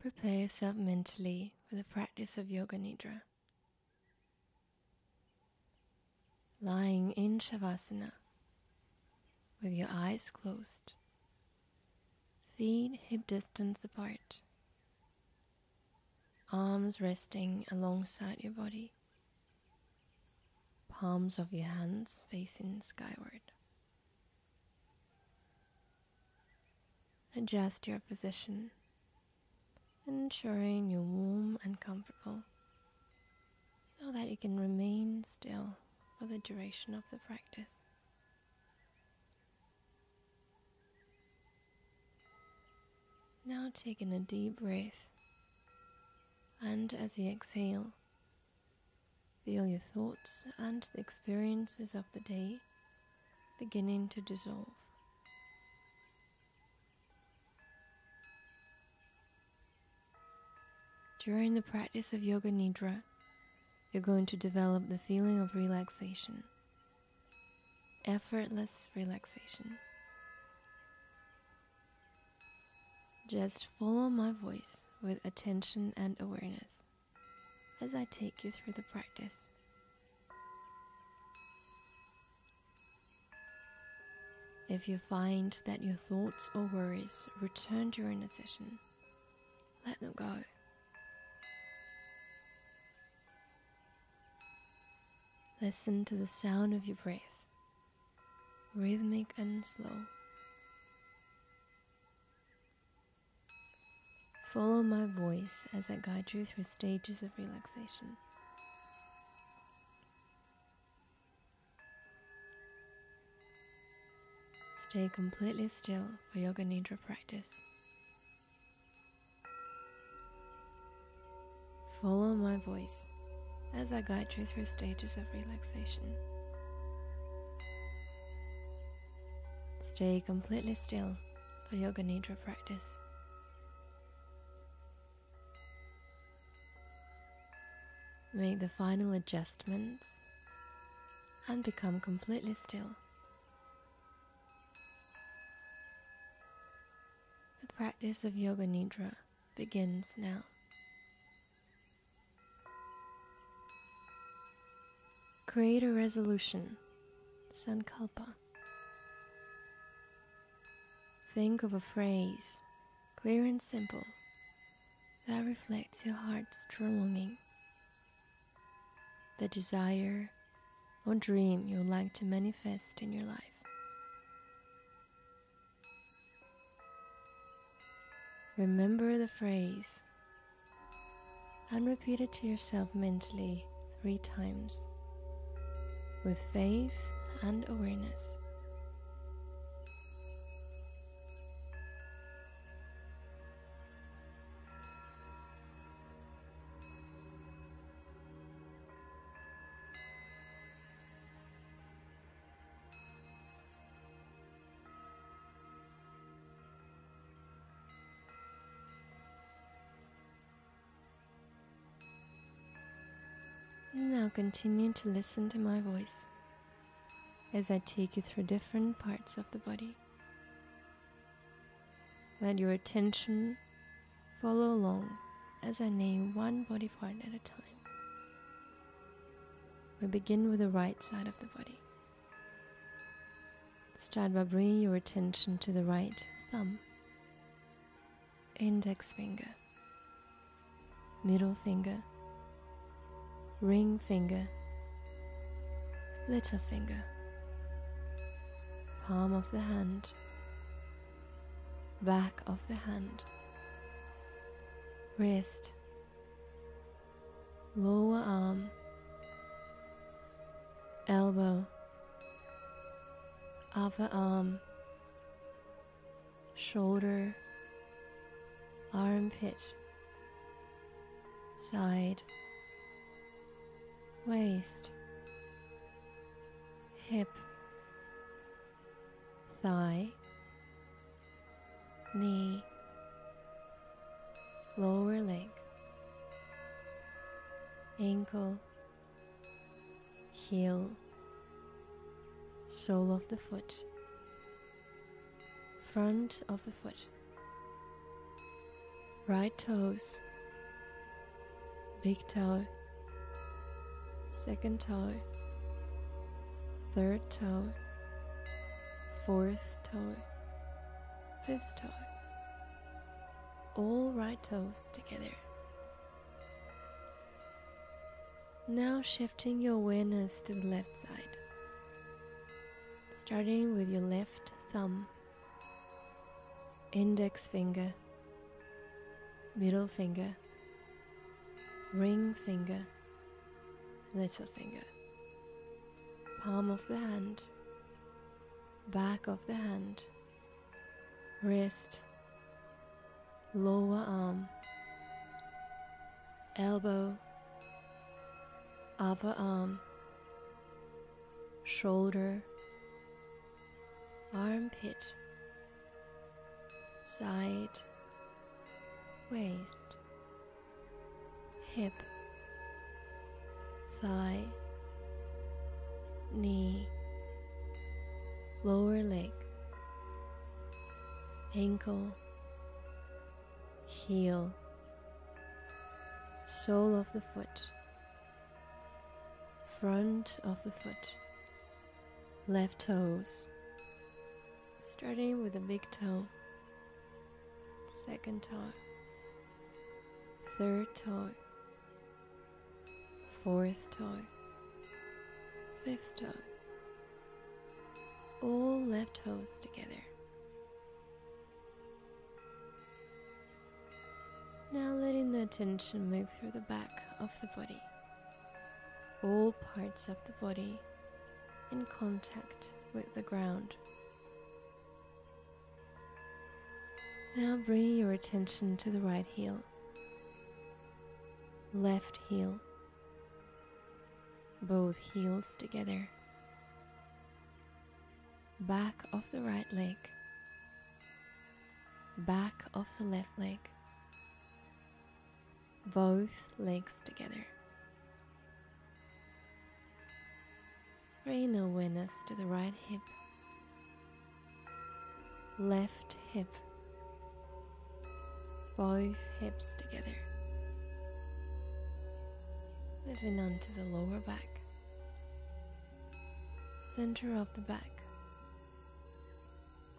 Prepare yourself mentally for the practice of Yoga Nidra. Lying in Shavasana with your eyes closed, feet hip distance apart, arms resting alongside your body, palms of your hands facing skyward. Adjust your position, ensuring you're warm and comfortable so that you can remain still for the duration of the practice. Now take in a deep breath, and as you exhale, feel your thoughts and the experiences of the day beginning to dissolve. During the practice of Yoga Nidra, you're going to develop the feeling of relaxation, effortless relaxation. Just follow my voice with attention and awareness as I take you through the practice. If you find that your thoughts or worries return during the session, let them go. Listen to the sound of your breath, rhythmic and slow. Follow my voice as I guide you through stages of relaxation. Stay completely still for Yoga Nidra practice. Follow my voice as I guide you through stages of relaxation. Stay completely still for Yoga Nidra practice. Make the final adjustments and become completely still. The practice of Yoga Nidra begins now. Create a resolution, Sankalpa. Think of a phrase, clear and simple, that reflects your heart's true longing, the desire or dream you would like to manifest in your life. Remember the phrase and repeat it to yourself mentally 3 times. With faith and awareness. Now continue to listen to my voice as I take you through different parts of the body. Let your attention follow along as I name one body part at a time. We begin with the right side of the body. Start by bringing your attention to the right thumb, index finger, middle finger, ring finger, little finger, palm of the hand, back of the hand, wrist, lower arm, elbow, upper arm, shoulder, armpit, side, waist, hip, thigh, knee, lower leg, ankle, heel, sole of the foot, front of the foot, right toes, big toe, second toe, third toe, fourth toe, fifth toe. All right toes together. Now shifting your awareness to the left side, starting with your left thumb, index finger, middle finger, ring finger, little finger, palm of the hand, back of the hand, wrist, lower arm, elbow, upper arm, shoulder, armpit, side, waist, hip, thigh, knee, lower leg, ankle, heel, sole of the foot, front of the foot, left toes, starting with the big toe, second toe, third toe, fourth toe, fifth toe, all left toes together. Now letting the attention move through the back of the body, all parts of the body in contact with the ground. Now bring your attention to the right heel, left heel, both heels together, back of the right leg, back of the left leg, both legs together. Bring awareness to the right hip, left hip, both hips together. Moving on to the lower back, center of the back,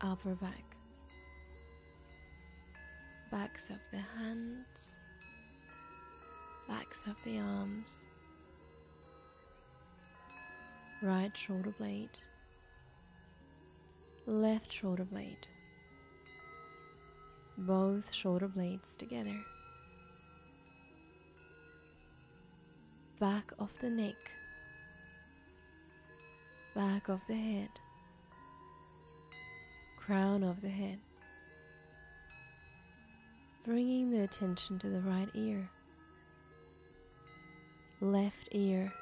upper back, backs of the hands, backs of the arms, right shoulder blade, left shoulder blade, both shoulder blades together, back of the neck, back of the head, crown of the head, bringing the attention to the right ear, left ear,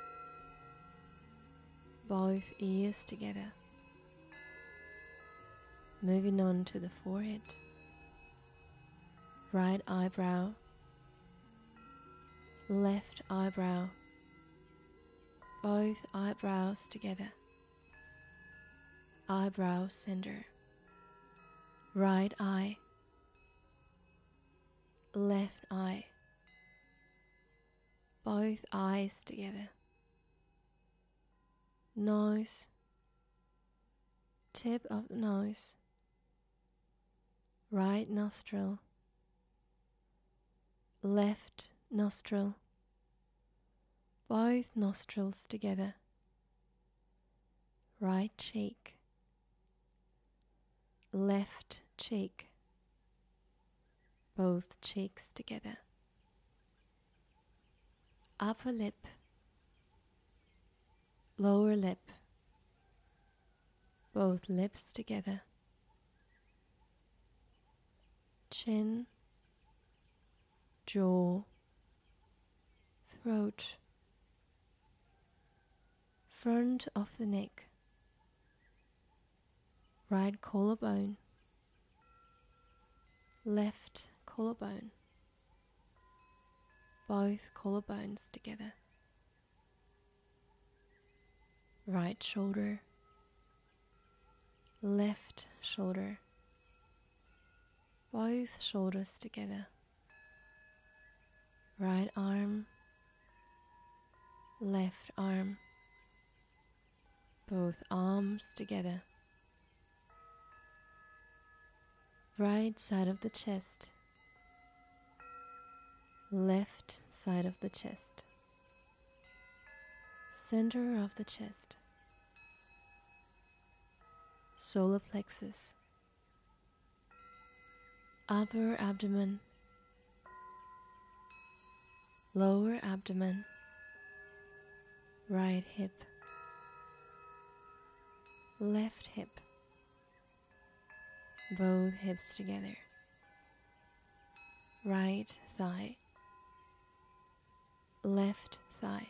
both ears together. Moving on to the forehead, right eyebrow, left eyebrow, both eyebrows together, eyebrow center, right eye, left eye, both eyes together, nose, tip of the nose, right nostril, left nostril, both nostrils together, right cheek, left cheek, both cheeks together, upper lip, lower lip, both lips together, chin, jaw, throat, front of the neck, right collarbone, left collarbone, both collarbones together, right shoulder, left shoulder, both shoulders together, right arm, left arm, both arms together, right side of the chest, left side of the chest, center of the chest, solar plexus, upper abdomen, lower abdomen, right hip, left hip, both hips together, right thigh, left thigh,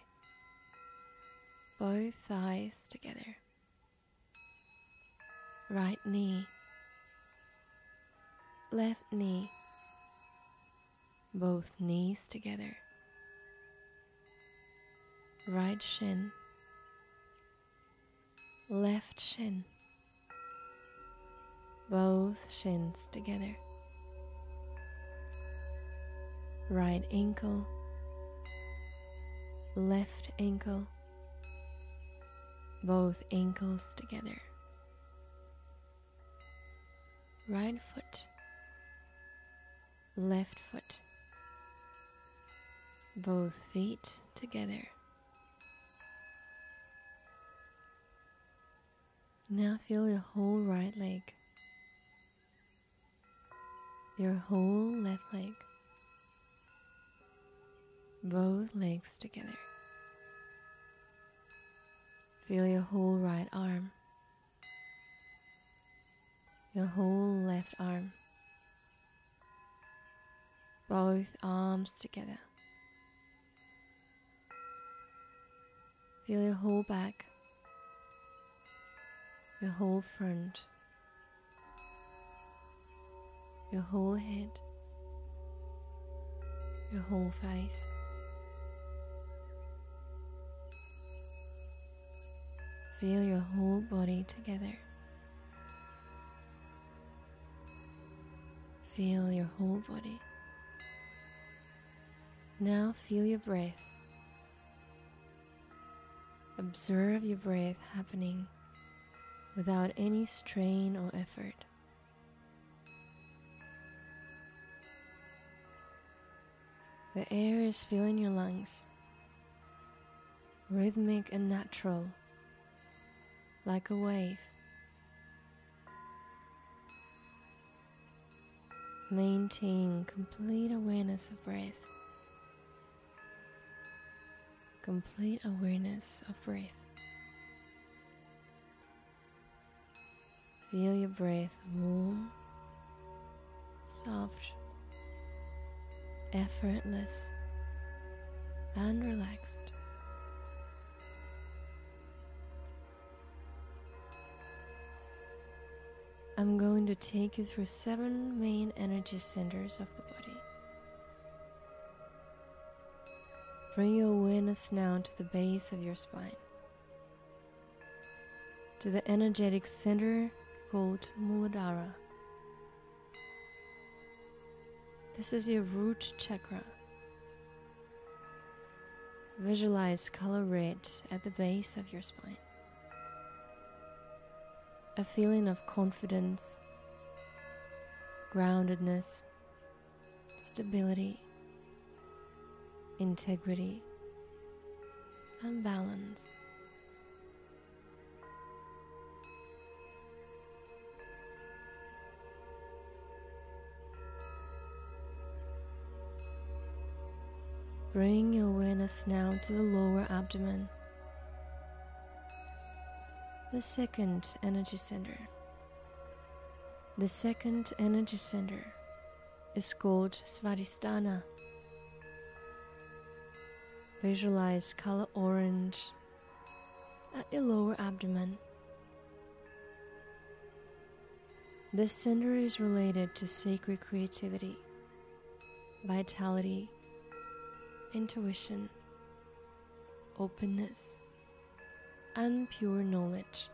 both thighs together, right knee, left knee, both knees together, right shin, left shin, both shins together, right ankle, left ankle, both ankles together, right foot, left foot, both feet together. Now feel your whole right leg, your whole left leg, both legs together. Feel your whole right arm, your whole left arm, both arms together. Feel your whole back, your whole front, your whole head, your whole face. Feel your whole body together. Feel your whole body. Now feel your breath. Observe your breath happening without any strain or effort. The air is filling your lungs, rhythmic and natural, like a wave. Maintain complete awareness of breath. Complete awareness of breath. Feel your breath warm, soft, effortless, and relaxed. I'm going to take you through 7 main energy centers of the body. Bring your awareness now to the base of your spine, to the energetic center called Muladhara. This is your root chakra. Visualize color red at the base of your spine. A feeling of confidence, groundedness, stability, integrity, and balance. Bring your awareness now to the lower abdomen, the second energy center. The second energy center is called Svadhisthana. Visualize color orange at your lower abdomen. This center is related to sacred creativity, vitality, intuition, openness, and pure knowledge.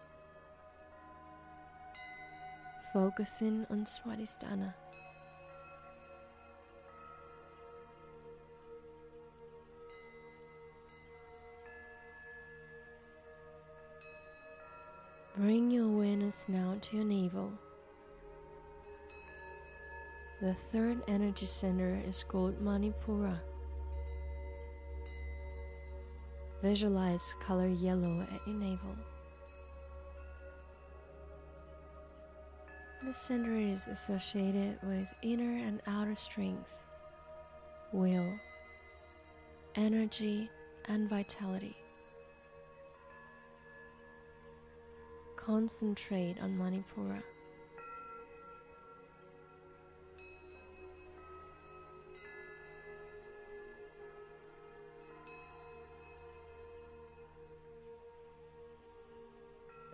Focusing on Svadhisthana. Bring your awareness now to your navel. The third energy center is called Manipura. Visualize color yellow at your navel. This center is associated with inner and outer strength, will, energy, and vitality. Concentrate on Manipura.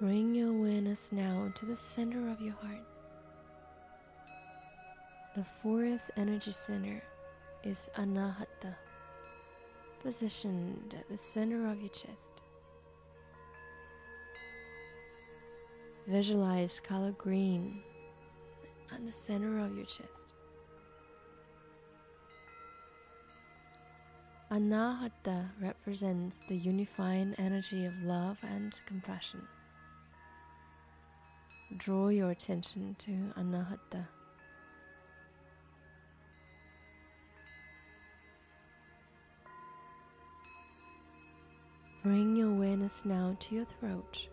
Bring your awareness now to the center of your heart. The fourth energy center is Anahata, positioned at the center of your chest. Visualize color green at the center of your chest. Anahata represents the unifying energy of love and compassion. Draw your attention to Anahata. Bring your awareness now to your throat.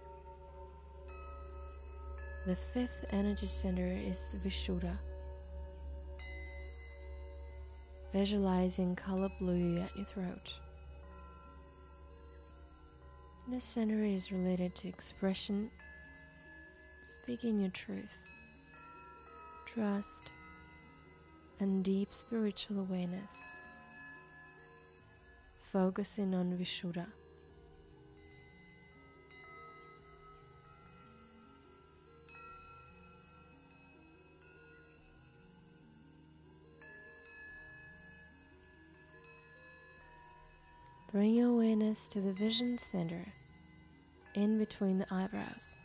The fifth energy center is Vishuddha. Visualizing color blue at your throat. This center is related to expression, speaking your truth, trust, and deep spiritual awareness. Focusing on Vishuddha. Bring your awareness to the vision center, in between the eyebrows.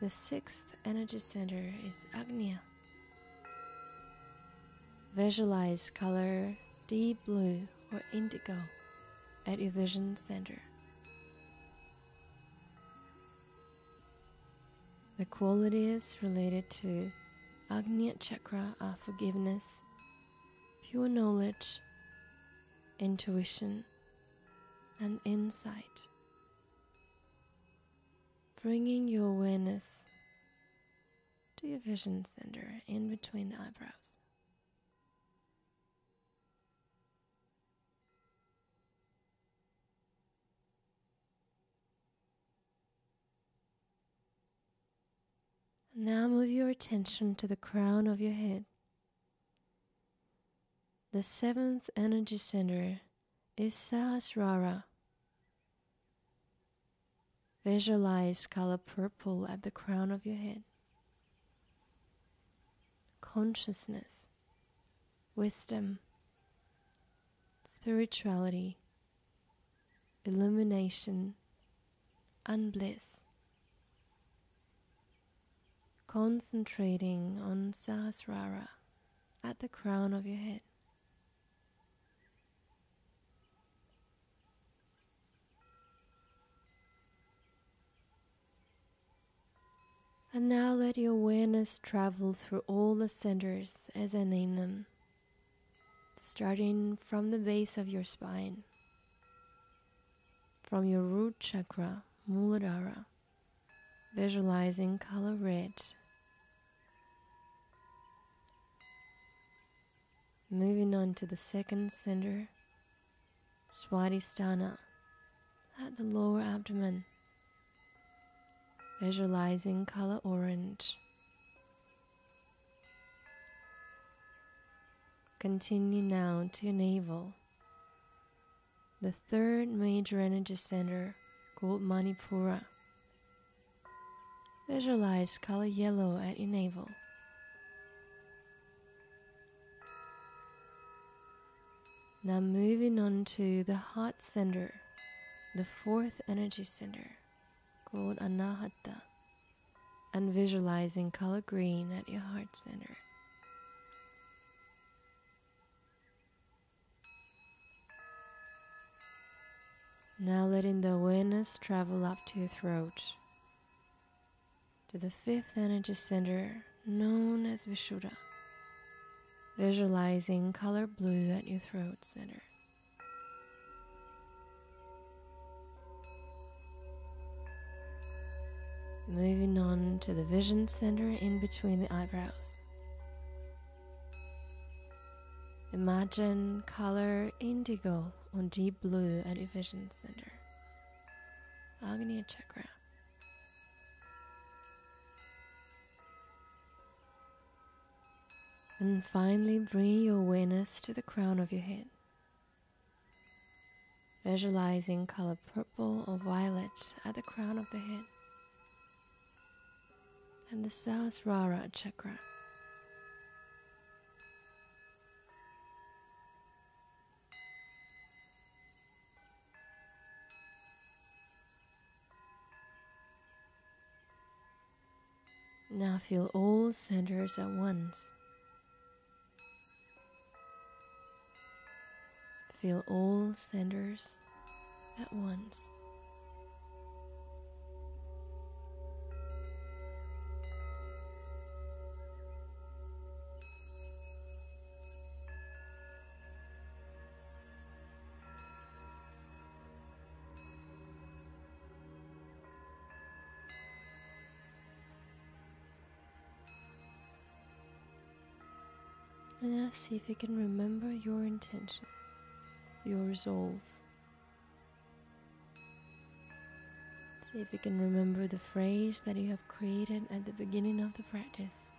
The sixth energy center is Ajna. Visualize color deep blue or indigo at your vision center. The qualities related to Ajna chakra are forgiveness, pure knowledge, intuition, and insight. Bringing your awareness to your vision center in between the eyebrows. Now move your attention to the crown of your head. The seventh energy center is Sahasrara. Visualize color purple at the crown of your head. Consciousness, wisdom, spirituality, illumination, and bliss. Concentrating on Sahasrara at the crown of your head. And now let your awareness travel through all the centers as I name them, starting from the base of your spine, from your root chakra, Muladhara, visualizing color red. Moving on to the second center, Svadhisthana, at the lower abdomen. Visualizing color orange. Continue now to your navel. The third major energy center called Manipura. Visualize color yellow at your navel. Now moving on to the heart center, the fourth energy center, called Anahata, and visualizing color green at your heart center. Now letting the awareness travel up to your throat, to the fifth energy center known as Vishuddha, visualizing color blue at your throat center. Moving on to the vision center in between the eyebrows. Imagine color indigo on deep blue at your vision center, Agni chakra. And finally bring your awareness to the crown of your head, visualizing color purple or violet at the crown of the head, and the Sahasrara chakra. Now feel all centers at once. Feel all centers at once. And now see if you can remember your intention, your resolve. See if you can remember the phrase that you have created at the beginning of the practice,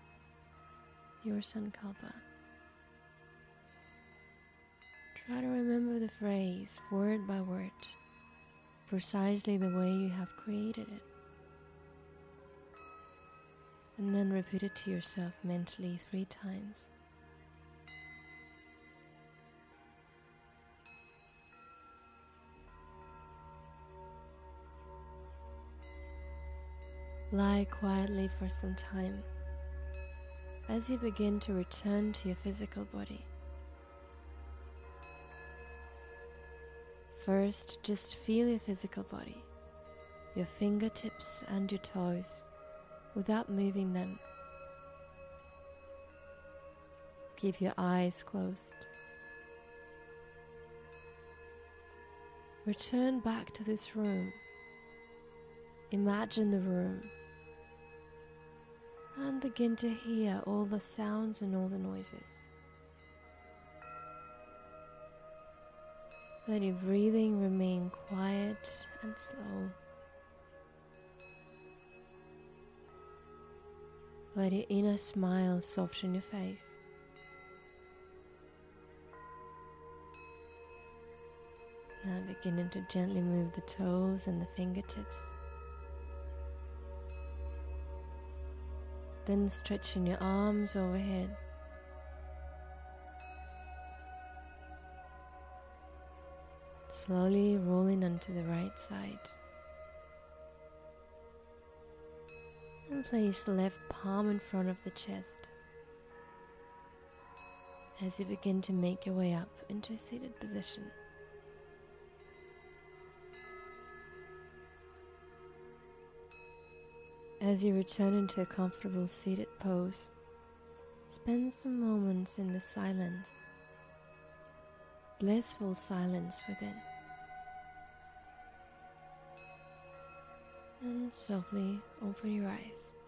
your Sankalpa. Try to remember the phrase word by word, precisely the way you have created it. And then repeat it to yourself mentally 3 times. Lie quietly for some time as you begin to return to your physical body. First, just feel your physical body, your fingertips and your toes, without moving them. Keep your eyes closed. Return back to this room. Imagine the room. And begin to hear all the sounds and all the noises. Let your breathing remain quiet and slow. Let your inner smile soften your face. Now beginning to gently move the toes and the fingertips. Then stretching your arms overhead. Slowly rolling onto the right side. And place the left palm in front of the chest as you begin to make your way up into a seated position. As you return into a comfortable seated pose, spend some moments in the silence, blissful silence within. And softly open your eyes.